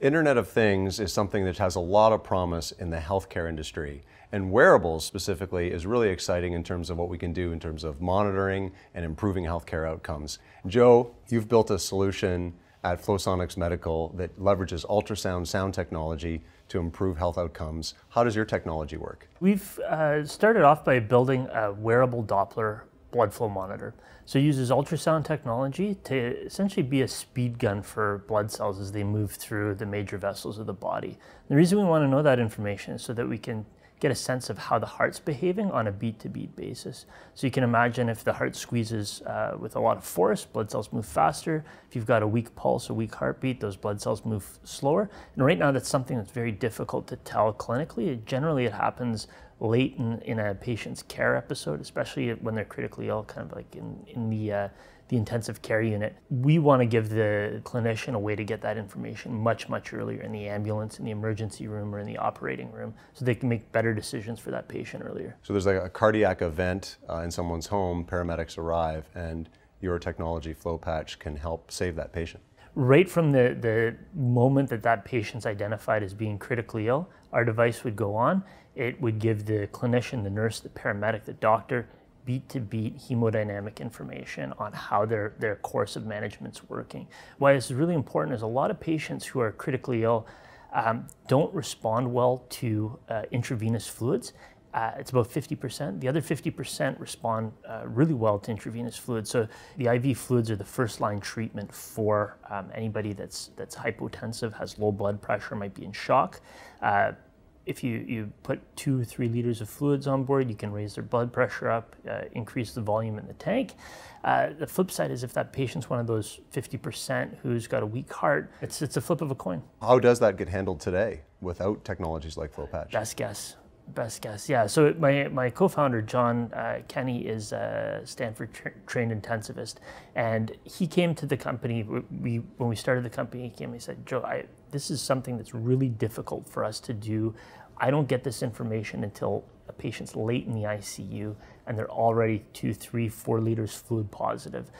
Internet of Things is something that has a lot of promise in the healthcare industry, and wearables specifically is really exciting in terms of what we can do in terms of monitoring and improving healthcare outcomes. Joe, you've built a solution at Flosonics Medical that leverages ultrasound sound technology to improve health outcomes. How does your technology work? We've started off by building a wearable Doppler blood flow monitor. So it uses ultrasound technology to essentially be a speed gun for blood cells as they move through the major vessels of the body. And the reason we want to know that information is so that we can get a sense of how the heart's behaving on a beat-to-beat basis. So you can imagine if the heart squeezes with a lot of force, blood cells move faster. If you've got a weak pulse, a weak heartbeat, those blood cells move slower. And right now that's something that's very difficult to tell clinically. Generally it happens late in a patient's care episode, especially when they're critically ill, kind of like in the intensive care unit. We want to give the clinician a way to get that information much earlier in the ambulance, in the emergency room, or in the operating room, so they can make better decisions for that patient earlier. So there's like a cardiac event in someone's home, paramedics arrive, and your technology, FlowPatch, can help save that patient. Right from the moment that patient's identified as being critically ill, our device would go on. It would give the clinician, the nurse, the paramedic, the doctor, beat-to-beat hemodynamic information on how their course of management's working. Why this is really important is a lot of patients who are critically ill don't respond well to intravenous fluids. It's about 50%. The other 50% respond really well to intravenous fluids. So the IV fluids are the first-line treatment for anybody that's hypotensive, has low blood pressure, might be in shock. If you put 2 or 3 liters of fluids on board, you can raise their blood pressure up, increase the volume in the tank. The flip side is if that patient's one of those 50% who's got a weak heart, it's a flip of a coin. How does that get handled today without technologies like FlowPatch? Best guess, yeah. So my co-founder, John Kenny, is a Stanford-trained intensivist, and he came to the company, when we started the company, he came and he said, Joe, this is something that's really difficult for us to do. I don't get this information until a patient's late in the ICU, and they're already 2, 3, 4 liters fluid positive.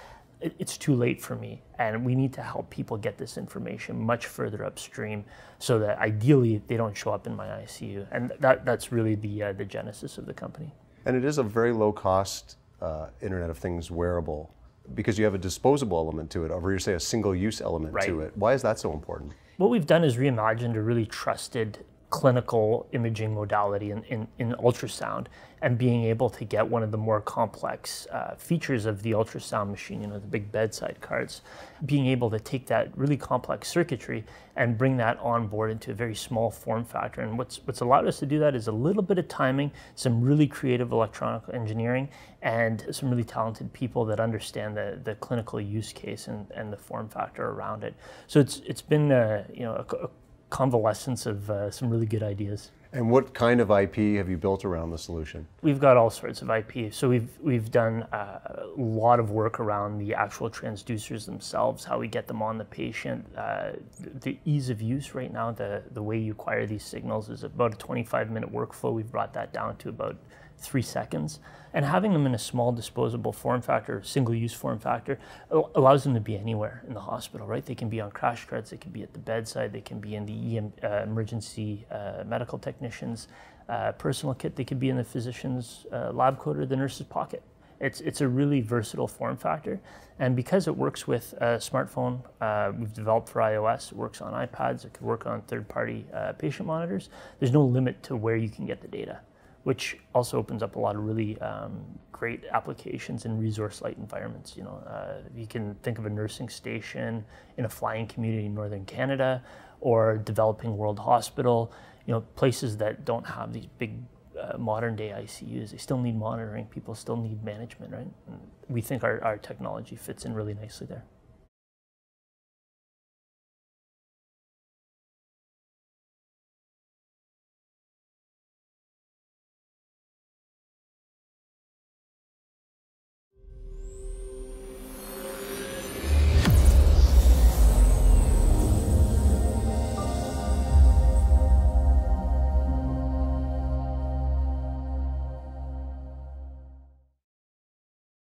It's too late for me, and we need to help people get this information much further upstream so that ideally they don't show up in my ICU. And that's really the genesis of the company. And it is a very low-cost Internet of Things wearable because you have a disposable element to it, or you say a single-use element to it. Why is that so important? What we've done is reimagined a really trusted clinical imaging modality in ultrasound, and being able to get one of the more complex features of the ultrasound machine, the big bedside carts, being able to take that really complex circuitry and bring that on board into a very small form factor. And what's allowed us to do that is a little bit of timing, some really creative electronic engineering, and some really talented people that understand the clinical use case and the form factor around it. So it's been a convalescence of some really good ideas. And what kind of IP have you built around the solution? We've got all sorts of IP. So we've done a lot of work around the actual transducers themselves, how we get them on the patient, the ease of use right now. The way you acquire these signals is about a 25-minute workflow. We've brought that down to about 3 seconds, and having them in a small disposable form factor, single-use form factor, allows them to be anywhere in the hospital, right? They can be on crash carts, they can be at the bedside, they can be in the emergency medical technician's personal kit, they could be in the physician's lab coat or the nurse's pocket. It's a really versatile form factor, and because it works with a smartphone, we've developed for iOS, it works on iPads, it could work on third-party patient monitors. There's no limit to where you can get the data, which also opens up a lot of really great applications in resource-light environments. You can think of a nursing station in a flying community in northern Canada, or developing world hospital. Places that don't have these big modern-day ICUs. They still need monitoring. People still need management, right? And we think our technology fits in really nicely there.